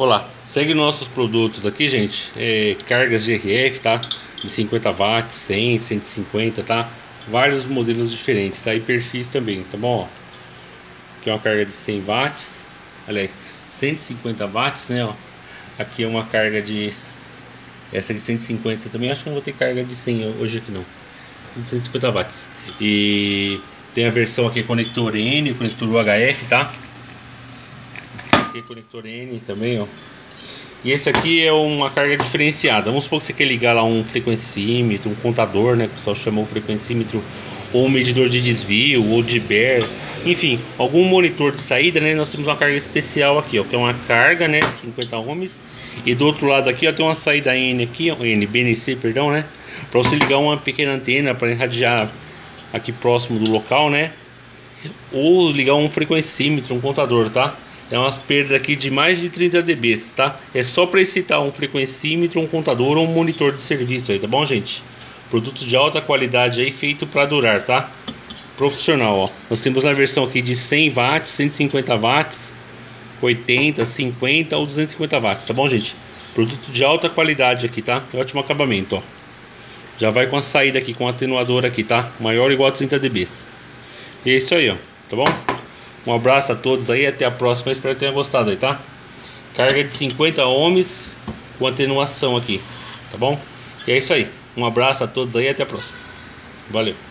Olá, segue nossos produtos aqui, gente, cargas de RF, tá? De 50 watts, 100, 150, tá? Vários modelos diferentes, tá? E perfis também, tá bom? Aqui é uma carga de 100 watts, aliás, 150 watts, né, ó. Aqui é uma carga de... essa de 150 também, acho que não vou ter carga de 100 hoje aqui não. 150 watts. E tem a versão aqui conector N, conector UHF, tá? Aqui conector N também, ó. E esse aqui é uma carga diferenciada. Vamos supor que você quer ligar lá um frequencímetro, um contador, né? O pessoal chama o frequencímetro, ou um medidor de desvio, ou de BER, enfim, algum monitor de saída, né? Nós temos uma carga especial aqui, ó, que é uma carga, né, 50 ohms, e do outro lado aqui, ó, tem uma saída N aqui, ó, BNC, perdão, né, para você ligar uma pequena antena para irradiar aqui próximo do local, né, ou ligar um frequencímetro, um contador, tá? É umas perdas aqui de mais de 30 dB, tá? É só para excitar um frequencímetro, um contador ou um monitor de serviço aí, tá bom, gente? Produto de alta qualidade aí, feito para durar, tá? Profissional, ó. Nós temos na versão aqui de 100 watts, 150 watts, 80, 50 ou 250 watts, tá bom, gente? Produto de alta qualidade aqui, tá? Ótimo acabamento, ó. Já vai com a saída aqui, com o atenuador aqui, tá? Maior ou igual a 30 dB. E é isso aí, ó, tá bom? Um abraço a todos aí, até a próxima, espero que tenha gostado aí, tá? Carga de 50 ohms com atenuação aqui, tá bom? E é isso aí. Um abraço a todos aí e até a próxima. Valeu!